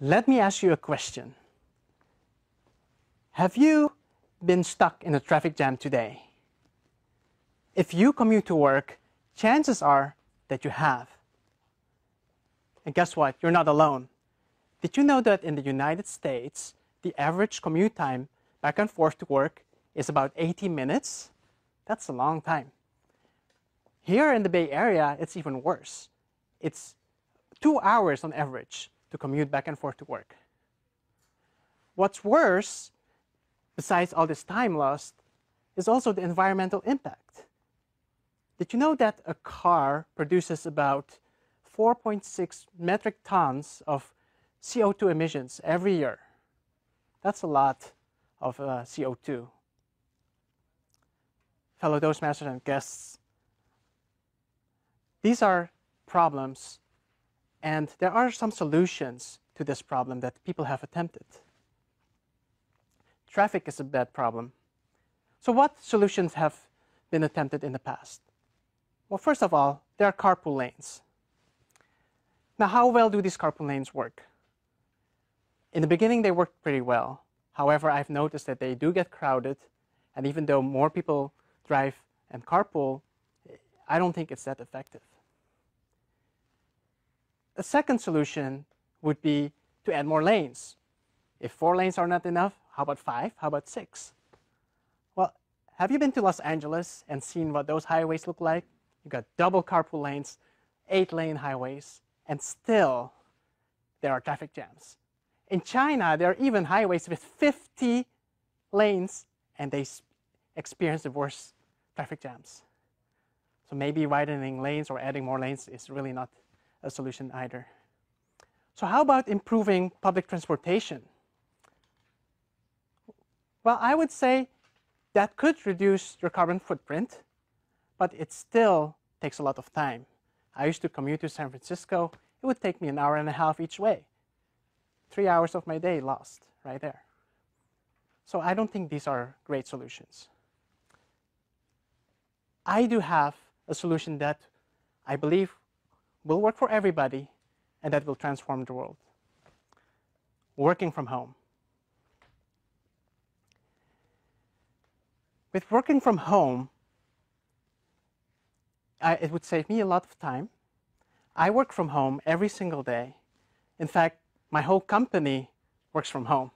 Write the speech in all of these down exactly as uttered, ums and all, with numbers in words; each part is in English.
Let me ask you a question. Have you been stuck in a traffic jam today? If you commute to work, chances are that you have. And guess what? You're not alone. Did you know that in the United States, the average commute time back and forth to work is about eighty minutes? That's a long time. Here in the Bay Area, it's even worse. It's two hours on average to commute back and forth to work. What's worse, besides all this time lost, is also the environmental impact. Did you know that a car produces about four point six metric tons of C O two emissions every year? That's a lot of uh, C O two. Fellow Toastmasters and guests, these are problems, and there are some solutions to this problem that people have attempted. Traffic is a bad problem. So what solutions have been attempted in the past? Well, first of all, there are carpool lanes. Now, how well do these carpool lanes work? In the beginning, they worked pretty well. However, I've noticed that they do get crowded, and even though more people drive and carpool, I don't think it's that effective. A second solution would be to add more lanes. If four lanes are not enough, how about five? How about six? Well, have you been to Los Angeles and seen what those highways look like? You've got double carpool lanes, eight-lane highways, and still there are traffic jams. In China, there are even highways with fifty lanes, and they experience the worst traffic jams. So maybe widening lanes or adding more lanes is really not a solution either. So how about improving public transportation? Well, I would say that could reduce your carbon footprint, but it still takes a lot of time. I used to commute to San Francisco. It would take me an hour and a half each way. Three hours of my day lost right there. So I don't think these are great solutions. I do have a solution that I believe will work for everybody and that will transform the world. Working from home. With working from home, I, it would save me a lot of time. I work from home every single day. In fact, my whole company works from home.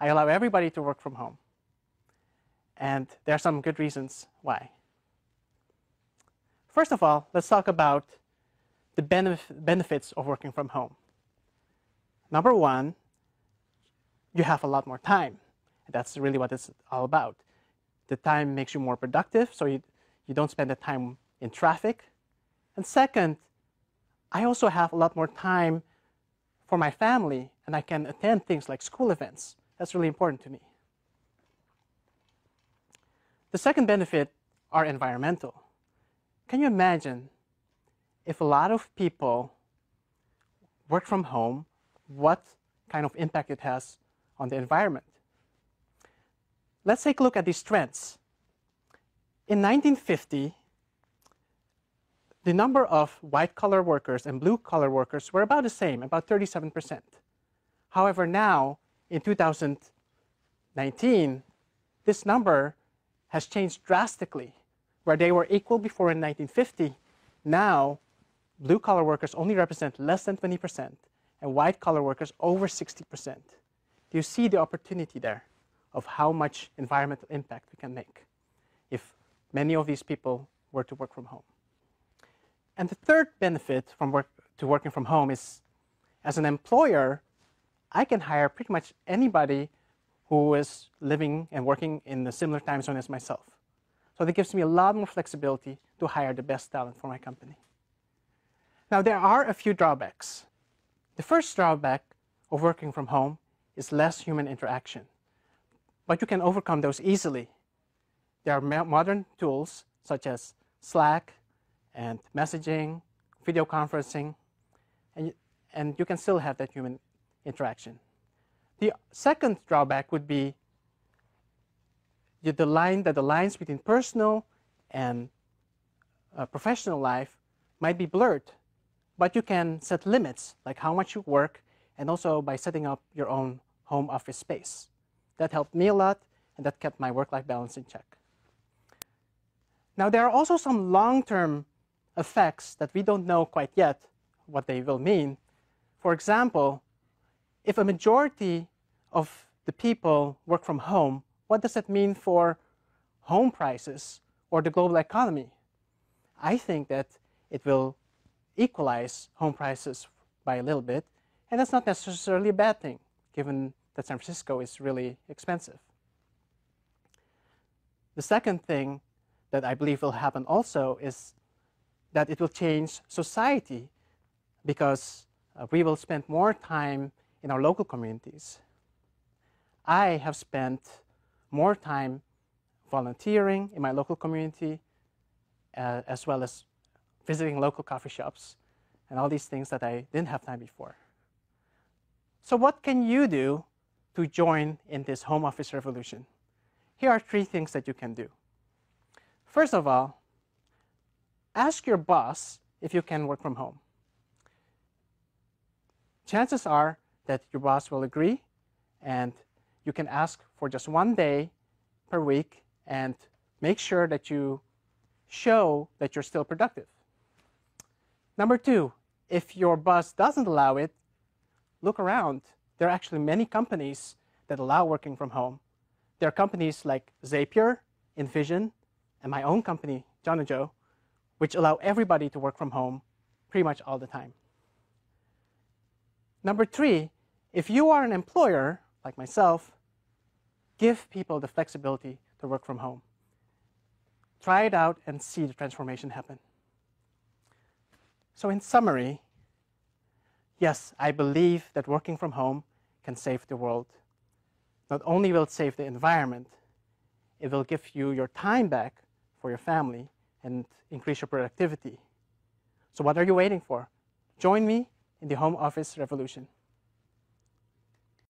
I allow everybody to work from home. And there are some good reasons why. First of all, let's talk about the benef benefits of working from home. Number one, you have a lot more time. That's really what it's all about. The time makes you more productive, so you, you don't spend the time in traffic. And second, I also have a lot more time for my family, and I can attend things like school events. That's really important to me. The second benefit are environmental. Can you imagine if a lot of people work from home, what kind of impact it has on the environment? Let's take a look at these trends. In nineteen fifty, the number of white-collar workers and blue-collar workers were about the same, about thirty-seven percent. However, now, in two thousand nineteen, this number has changed drastically. Where they were equal before in nineteen fifty, now blue-collar workers only represent less than twenty percent, and white-collar workers over sixty percent. Do you see the opportunity there of how much environmental impact we can make if many of these people were to work from home? And the third benefit from work to working from home is, as an employer, I can hire pretty much anybody who is living and working in a similar time zone as myself. So that gives me a lot more flexibility to hire the best talent for my company. Now, there are a few drawbacks. The first drawback of working from home is less human interaction. But you can overcome those easily. There are modern tools such as Slack and messaging, video conferencing, and, and you can still have that human interaction. The second drawback would be the line that the lines between personal and uh, professional life might be blurred, but you can set limits, like how much you work and also by setting up your own home office space. That helped me a lot, and that kept my work-life balance in check. Now, there are also some long-term effects that we don't know quite yet what they will mean. For example, if a majority of the people work from home, what does that mean for home prices or the global economy? I think that it will equalize home prices by a little bit, and that's not necessarily a bad thing, given that San Francisco is really expensive. The second thing that I believe will happen also is that it will change society, because uh, we will spend more time in our local communities. I have spent more time volunteering in my local community, uh, as well as visiting local coffee shops and all these things that I didn't have time before. So what can you do to join in this home office revolution? Here are three things that you can do. First of all, ask your boss if you can work from home. Chances are that your boss will agree, and you can ask for just one day per week and make sure that you show that you're still productive. Number two, if your boss doesn't allow it, look around. There are actually many companies that allow working from home. There are companies like Zapier, Invision, and my own company, Jonajo, which allow everybody to work from home pretty much all the time. Number three, if you are an employer, like myself, give people the flexibility to work from home. Try it out and see the transformation happen. So in summary, yes, I believe that working from home can save the world. Not only will it save the environment, it will give you your time back for your family and increase your productivity. So what are you waiting for? Join me in the home office revolution.